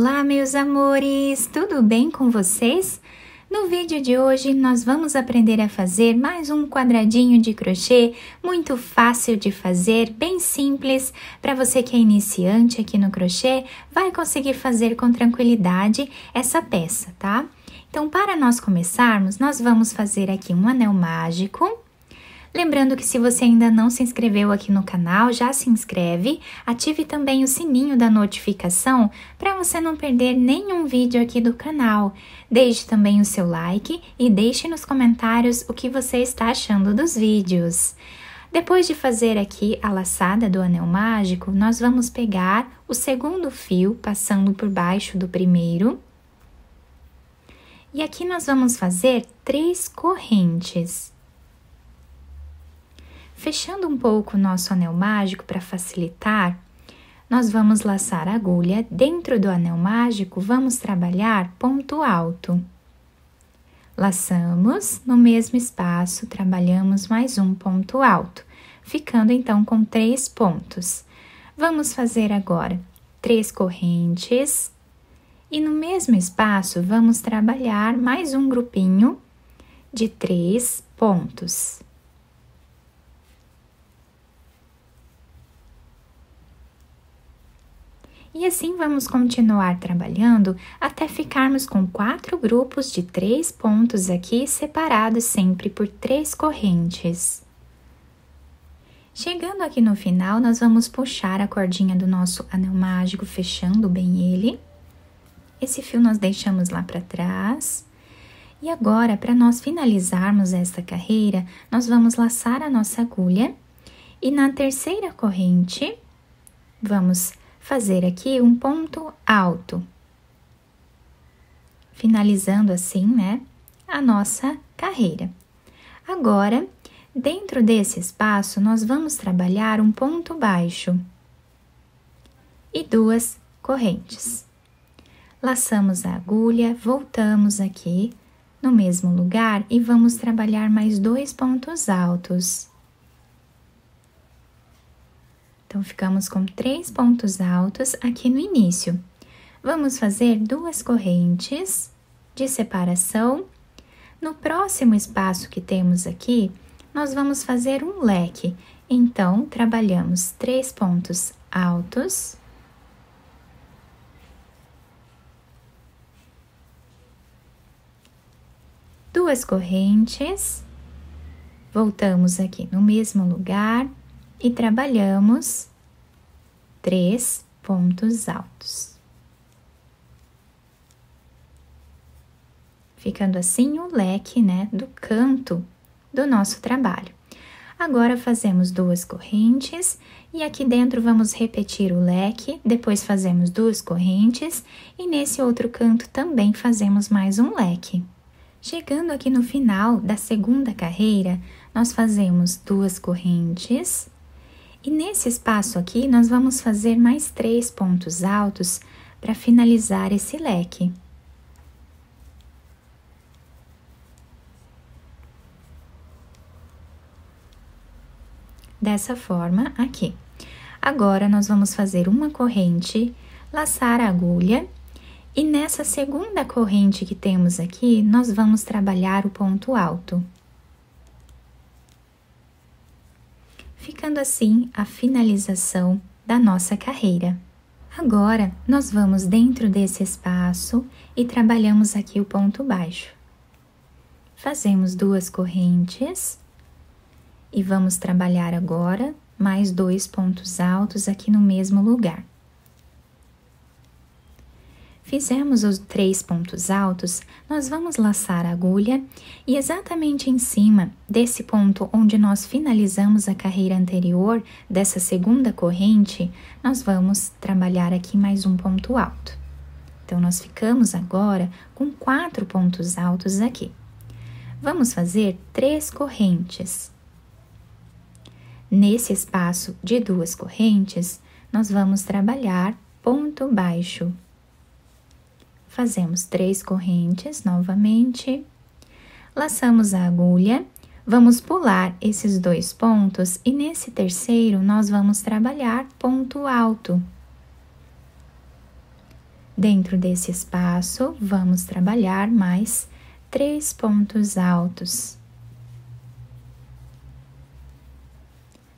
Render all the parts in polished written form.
Olá, meus amores! Tudo bem com vocês? No vídeo de hoje, nós vamos aprender a fazer mais um quadradinho de crochê muito fácil de fazer, bem simples. Para você que é iniciante aqui no crochê, vai conseguir fazer com tranquilidade essa peça, tá? Então, para nós começarmos, nós vamos fazer aqui um anel mágico. Lembrando que se você ainda não se inscreveu aqui no canal, já se inscreve, ative também o sininho da notificação para você não perder nenhum vídeo aqui do canal. Deixe também o seu like e deixe nos comentários o que você está achando dos vídeos. Depois de fazer aqui a laçada do anel mágico, nós vamos pegar o segundo fio passando por baixo do primeiro. E aqui nós vamos fazer 3 correntes. Fechando um pouco o nosso anel mágico para facilitar, nós vamos laçar a agulha. Dentro do anel mágico, vamos trabalhar ponto alto. Laçamos no mesmo espaço, trabalhamos mais um ponto alto, ficando então com 3 pontos. Vamos fazer agora 3 correntes e no mesmo espaço vamos trabalhar mais um grupinho de 3 pontos. E assim vamos continuar trabalhando até ficarmos com 4 grupos de 3 pontos aqui, separados sempre por 3 correntes. Chegando aqui no final, nós vamos puxar a cordinha do nosso anel mágico, fechando bem ele. Esse fio nós deixamos lá para trás. E agora, para nós finalizarmos esta carreira, nós vamos laçar a nossa agulha. E na terceira corrente, vamos fazer aqui um ponto alto, finalizando assim, né, a nossa carreira. Agora, dentro desse espaço, nós vamos trabalhar um ponto baixo e 2 correntes. Laçamos a agulha, voltamos aqui no mesmo lugar e vamos trabalhar mais 2 pontos altos. Então, ficamos com 3 pontos altos aqui no início. Vamos fazer 2 correntes de separação. No próximo espaço que temos aqui, nós vamos fazer um leque. Então, trabalhamos 3 pontos altos. Duas correntes. Voltamos aqui no mesmo lugar. E trabalhamos 3 pontos altos. Ficando assim o leque, né, do canto do nosso trabalho. Agora, fazemos 2 correntes e aqui dentro vamos repetir o leque, depois fazemos 2 correntes e nesse outro canto também fazemos mais um leque. Chegando aqui no final da segunda carreira, nós fazemos 2 correntes. E nesse espaço aqui, nós vamos fazer mais 3 pontos altos para finalizar esse leque. Dessa forma aqui. Agora, nós vamos fazer uma corrente, laçar a agulha. E nessa segunda corrente que temos aqui, nós vamos trabalhar o ponto alto. Ficando assim a finalização da nossa carreira. Agora, nós vamos dentro desse espaço e trabalhamos aqui o ponto baixo. Fazemos 2 correntes e vamos trabalhar agora mais 2 pontos altos aqui no mesmo lugar. Fizemos os 3 pontos altos, nós vamos laçar a agulha e exatamente em cima desse ponto onde nós finalizamos a carreira anterior, dessa segunda corrente, nós vamos trabalhar aqui mais um ponto alto. Então, nós ficamos agora com 4 pontos altos aqui. Vamos fazer 3 correntes. Nesse espaço de 2 correntes, nós vamos trabalhar ponto baixo. Fazemos 3 correntes novamente, laçamos a agulha, vamos pular esses 2 pontos e nesse terceiro nós vamos trabalhar ponto alto. Dentro desse espaço, vamos trabalhar mais 3 pontos altos,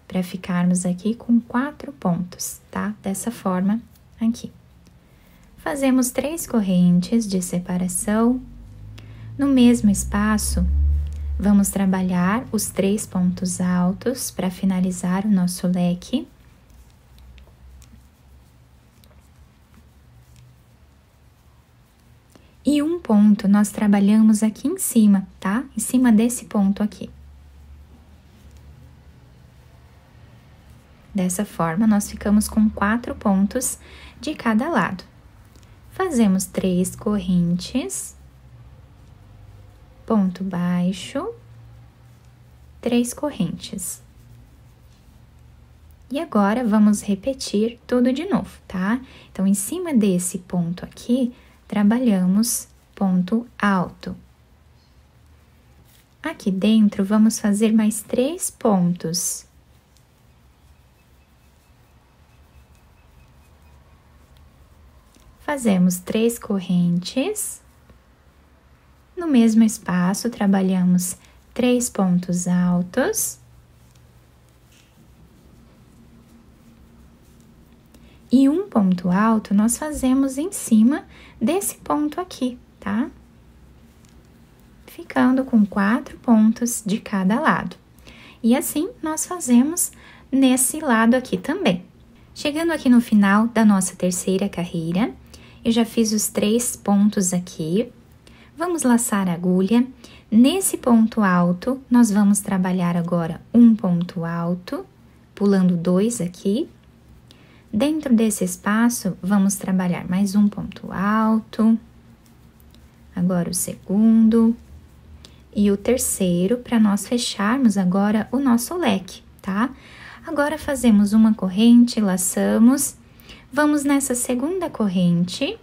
para ficarmos aqui com 4 pontos, tá? Dessa forma aqui. Fazemos 3 correntes de separação. No mesmo espaço, vamos trabalhar os 3 pontos altos para finalizar o nosso leque. E um ponto nós trabalhamos aqui em cima, tá? Em cima desse ponto aqui. Dessa forma, nós ficamos com 4 pontos de cada lado. Fazemos 3 correntes, ponto baixo, 3 correntes. E agora, vamos repetir tudo de novo, tá? Então, em cima desse ponto aqui, trabalhamos ponto alto. Aqui dentro, vamos fazer mais 3 pontos. Fazemos 3 correntes, no mesmo espaço trabalhamos 3 pontos altos e um ponto alto nós fazemos em cima desse ponto aqui, tá? Ficando com 4 pontos de cada lado. E assim nós fazemos nesse lado aqui também. Chegando aqui no final da nossa terceira carreira, eu já fiz os 3 pontos aqui. Vamos laçar a agulha. Nesse ponto alto, nós vamos trabalhar agora um ponto alto, pulando 2 aqui. Dentro desse espaço, vamos trabalhar mais um ponto alto. Agora o segundo e o terceiro, para nós fecharmos agora o nosso leque, tá? Agora, fazemos uma corrente, laçamos. Vamos nessa segunda corrente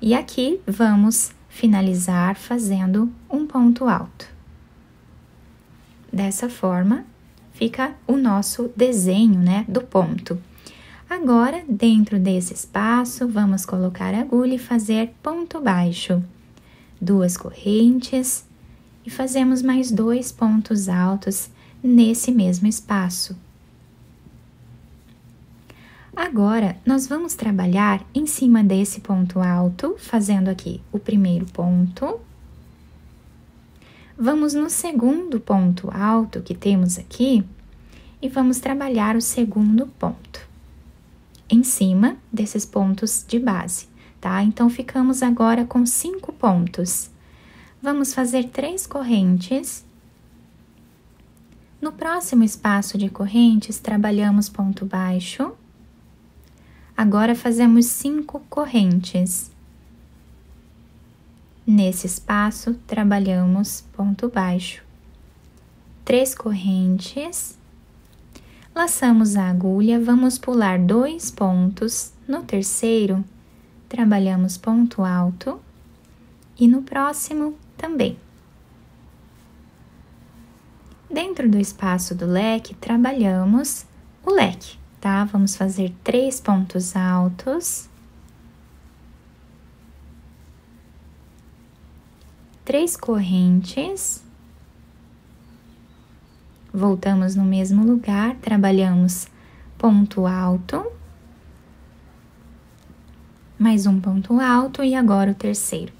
e aqui vamos finalizar fazendo um ponto alto. Dessa forma, fica o nosso desenho, né, do ponto. Agora, dentro desse espaço, vamos colocar a agulha e fazer ponto baixo. 2 correntes e fazemos mais 2 pontos altos nesse mesmo espaço. Agora, nós vamos trabalhar em cima desse ponto alto, fazendo aqui o primeiro ponto. Vamos no segundo ponto alto que temos aqui e vamos trabalhar o segundo ponto em cima desses pontos de base, tá? Então, ficamos agora com 5 pontos. Vamos fazer 3 correntes. No próximo espaço de correntes, trabalhamos ponto baixo. Agora, fazemos 5 correntes. Nesse espaço, trabalhamos ponto baixo. 3 correntes. Laçamos a agulha, vamos pular 2 pontos. No terceiro, trabalhamos ponto alto. E no próximo, também. Dentro do espaço do leque, trabalhamos o leque. Tá? Vamos fazer 3 pontos altos, 3 correntes, voltamos no mesmo lugar, trabalhamos ponto alto, mais um ponto alto e agora o terceiro.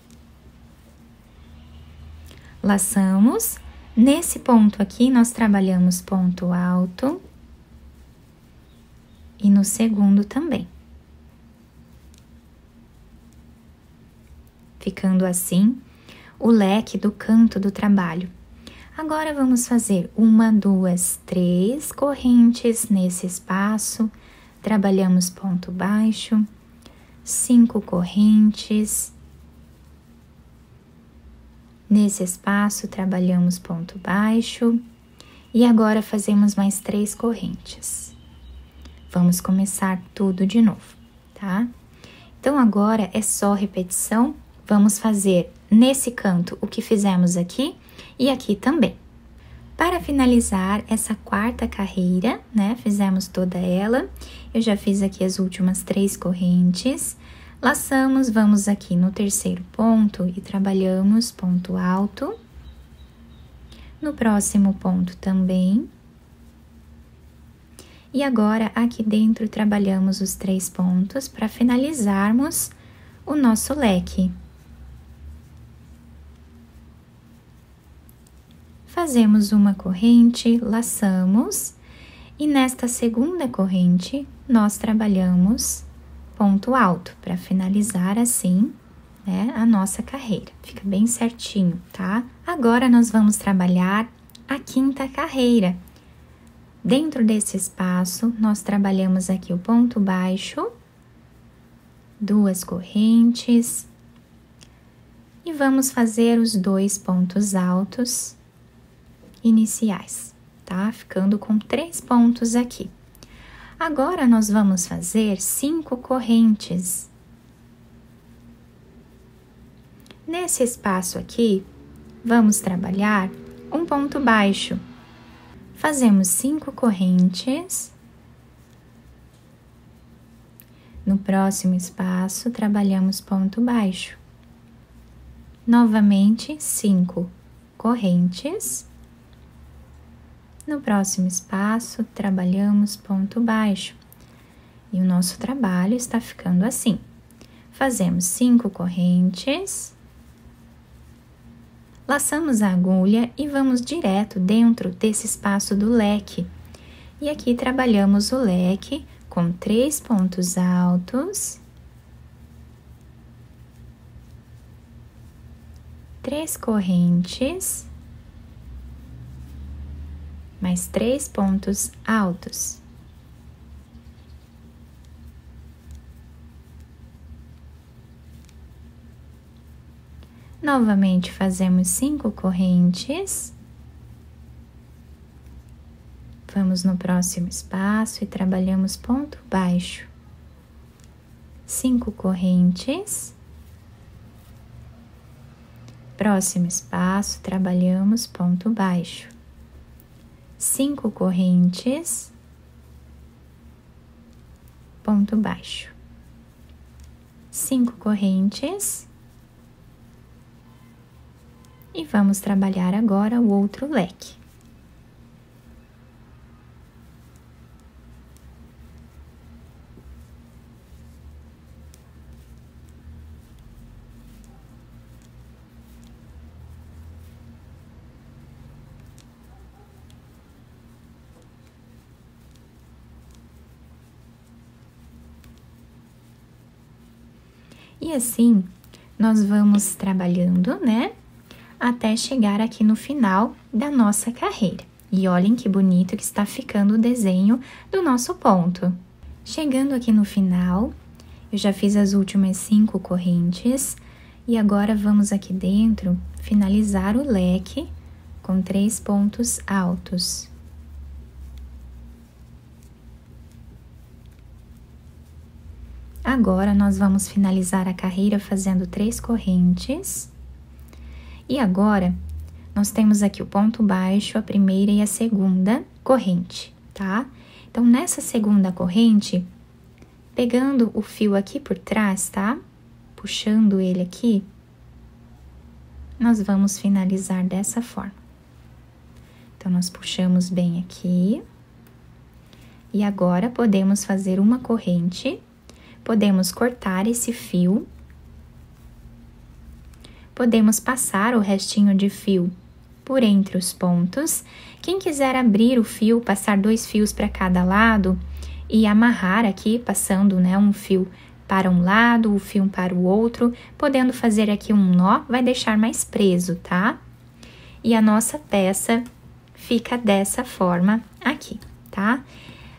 Laçamos, nesse ponto aqui nós trabalhamos ponto alto. E no segundo também. Ficando assim, o leque do canto do trabalho. Agora, vamos fazer 1, 2, 3 correntes nesse espaço. Trabalhamos ponto baixo, 5 correntes. Nesse espaço, trabalhamos ponto baixo. E agora, fazemos mais 3 correntes. Vamos começar tudo de novo, tá? Então, agora é só repetição. Vamos fazer nesse canto o que fizemos aqui e aqui também. Para finalizar essa quarta carreira, né? Fizemos toda ela. Eu já fiz aqui as últimas 3 correntes. Laçamos, vamos aqui no terceiro ponto e trabalhamos ponto alto. No próximo ponto também. E agora, aqui dentro, trabalhamos os três pontos para finalizarmos o nosso leque. Fazemos uma corrente, laçamos, e nesta segunda corrente, nós trabalhamos ponto alto, para finalizar assim, né, a nossa carreira. Fica bem certinho, tá? Agora, nós vamos trabalhar a quinta carreira. Dentro desse espaço, nós trabalhamos aqui o ponto baixo, duas correntes, e vamos fazer os dois pontos altos iniciais, tá? Ficando com três pontos aqui. Agora, nós vamos fazer 5 correntes. Nesse espaço aqui, vamos trabalhar um ponto baixo. Fazemos 5 correntes. No próximo espaço, trabalhamos ponto baixo. Novamente, 5 correntes. No próximo espaço, trabalhamos ponto baixo. E o nosso trabalho está ficando assim. Fazemos 5 correntes. Laçamos a agulha e vamos direto dentro desse espaço do leque. E aqui trabalhamos o leque com 3 pontos altos. 3 correntes. Mais 3 pontos altos. Novamente, fazemos 5 correntes. Vamos no próximo espaço e trabalhamos ponto baixo. 5 correntes. Próximo espaço, trabalhamos ponto baixo. 5 correntes, ponto baixo, 5 correntes, e vamos trabalhar agora o outro leque. E assim, nós vamos trabalhando, né, até chegar aqui no final da nossa carreira. E olhem que bonito que está ficando o desenho do nosso ponto. Chegando aqui no final, eu já fiz as últimas 5 correntes. E agora, vamos aqui dentro finalizar o leque com 3 pontos altos. Agora, nós vamos finalizar a carreira fazendo 3 correntes. E agora, nós temos aqui o ponto baixo, a primeira e a segunda corrente, tá? Então, nessa segunda corrente, pegando o fio aqui por trás, tá? Puxando ele aqui, nós vamos finalizar dessa forma. Então, nós puxamos bem aqui. E agora, podemos fazer uma corrente. Podemos cortar esse fio. Podemos passar o restinho de fio por entre os pontos. Quem quiser abrir o fio, passar 2 fios para cada lado e amarrar aqui, passando, né, um fio para um lado, o fio para o outro, podendo fazer aqui um nó, vai deixar mais preso, tá? E a nossa peça fica dessa forma aqui, tá?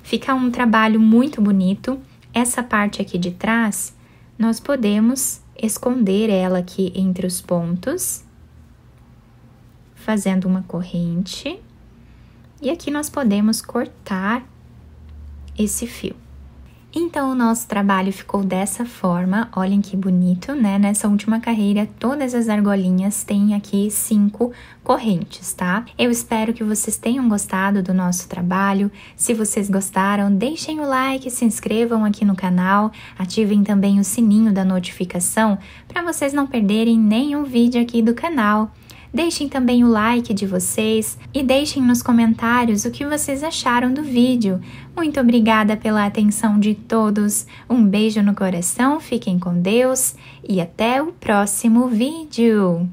Fica um trabalho muito bonito. Essa parte aqui de trás, nós podemos esconder ela aqui entre os pontos, fazendo uma corrente. E aqui nós podemos cortar esse fio. Então, o nosso trabalho ficou dessa forma, olhem que bonito, né? Nessa última carreira, todas as argolinhas têm aqui 5 correntes, tá? Eu espero que vocês tenham gostado do nosso trabalho. Se vocês gostaram, deixem o like, se inscrevam aqui no canal, ativem também o sininho da notificação para vocês não perderem nenhum vídeo aqui do canal. Deixem também o like de vocês e deixem nos comentários o que vocês acharam do vídeo. Muito obrigada pela atenção de todos, um beijo no coração, fiquem com Deus e até o próximo vídeo!